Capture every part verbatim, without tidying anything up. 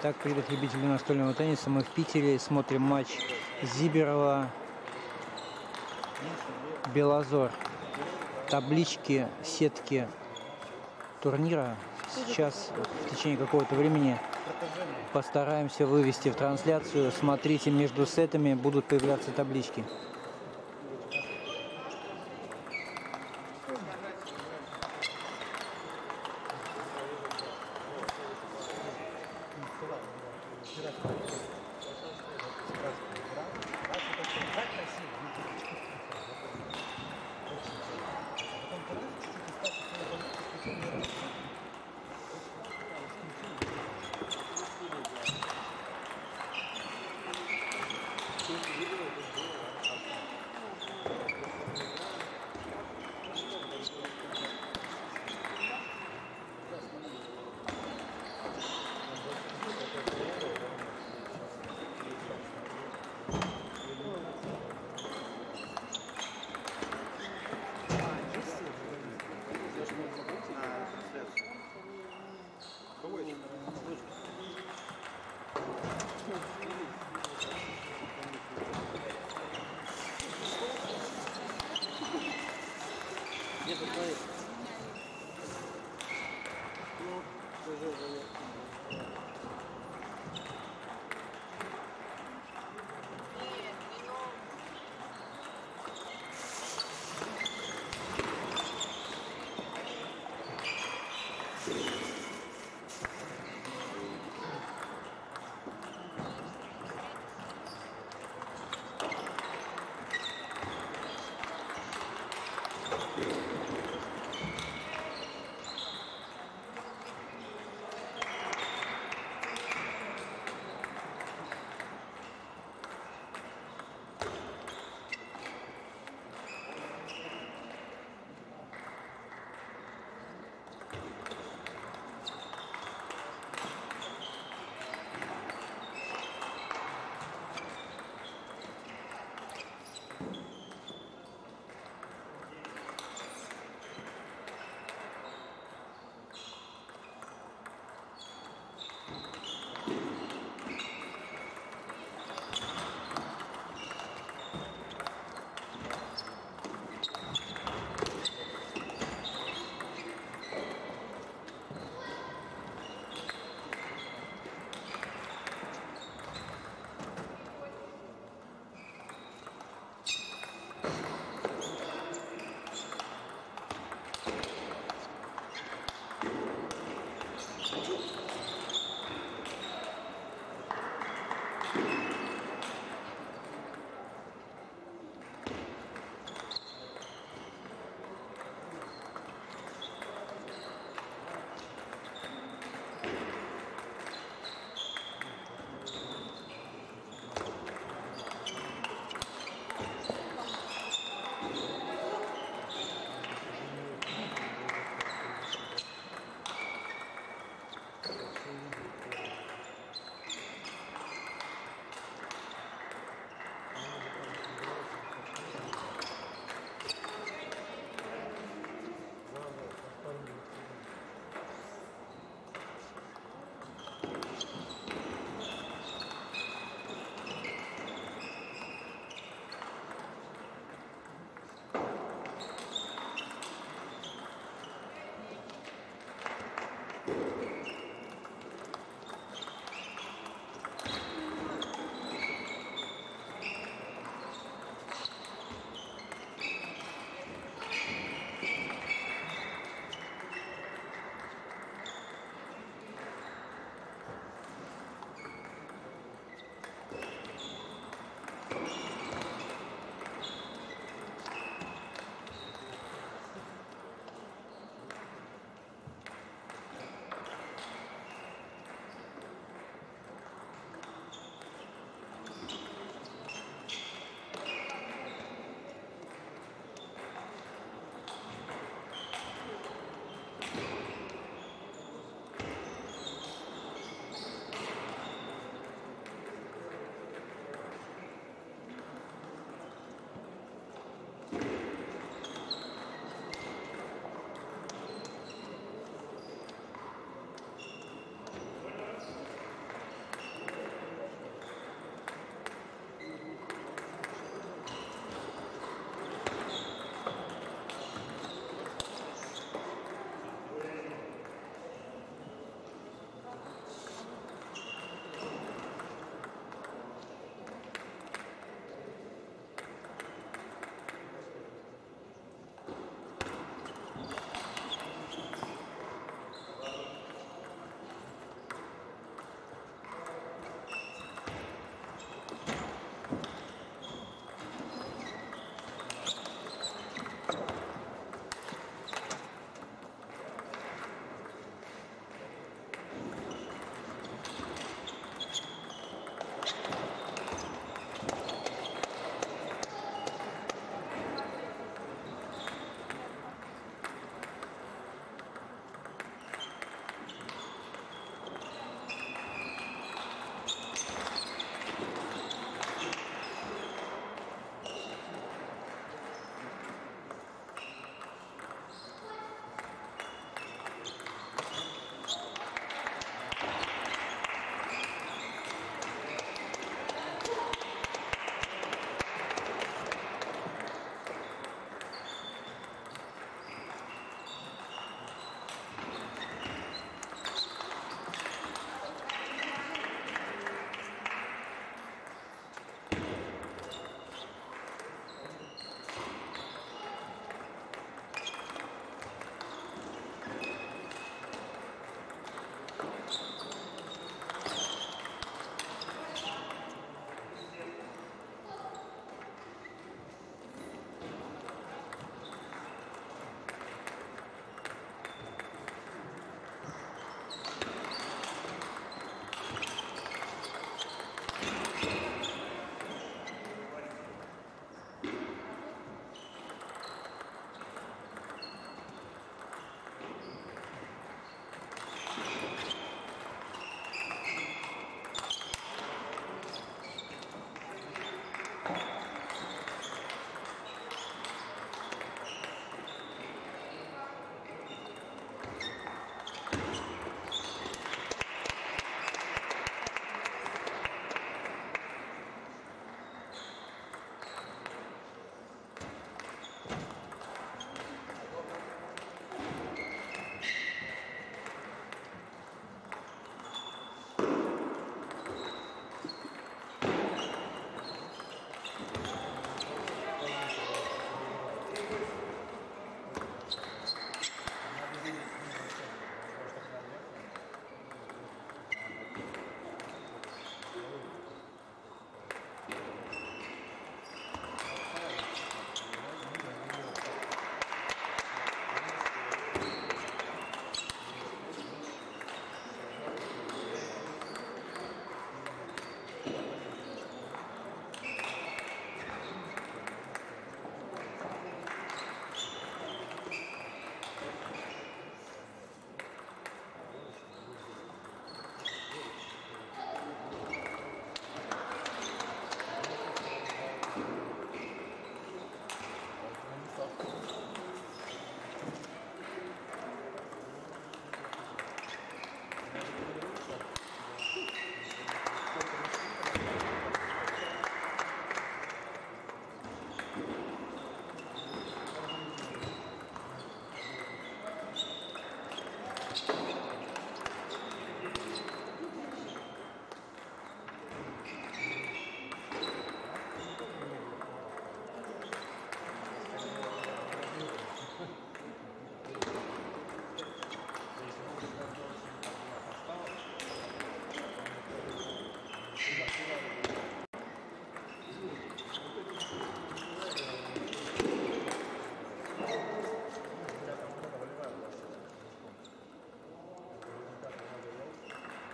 Итак, привет, любители настольного тенниса. Мы в Питере смотрим матч Зиберова-Белозор. Таблички, сетки турнира. Сейчас, в течение какого-то времени, постараемся вывести в трансляцию. Смотрите, между сетами будут появляться таблички.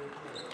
Thank you.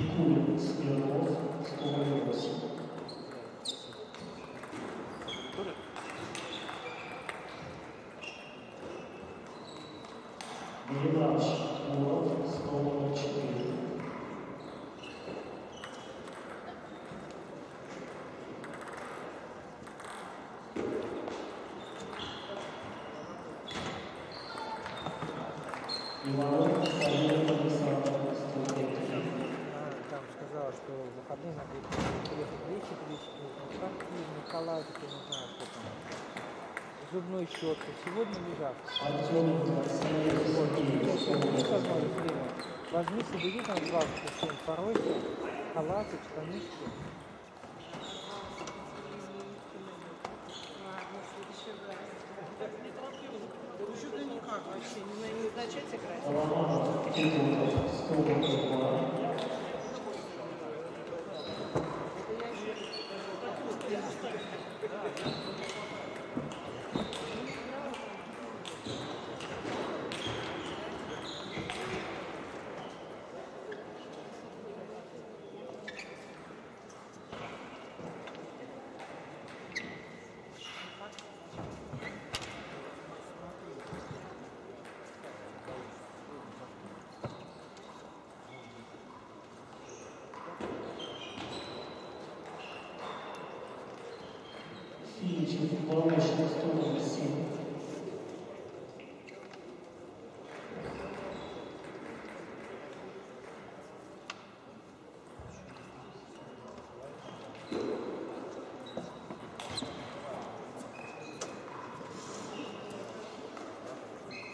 Никулин Смирнов, школа восемь. Белаш Муров, школа четыре. Зубной щетку. Сегодня лежат. Возьми себе вид на двадцать семь порой, халаты, штанишки.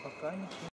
Пока ничего.